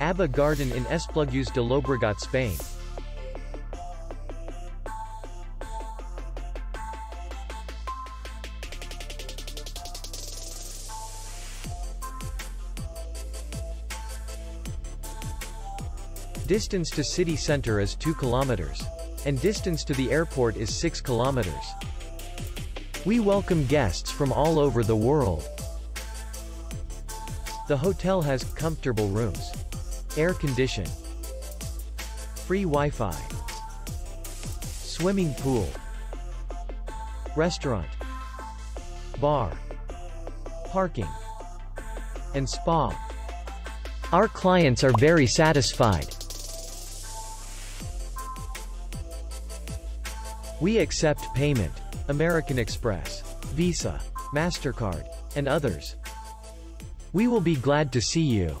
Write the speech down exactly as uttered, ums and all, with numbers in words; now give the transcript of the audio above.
Abba Garden in Esplugues de Llobregat, Spain. Distance to city center is two kilometers. And distance to the airport is six kilometers. We welcome guests from all over the world. The hotel has comfortable rooms, air condition, free Wi-Fi, swimming pool, restaurant, bar, parking, and spa. Our clients are very satisfied. We accept payment, American Express, Visa, MasterCard, and others. We will be glad to see you.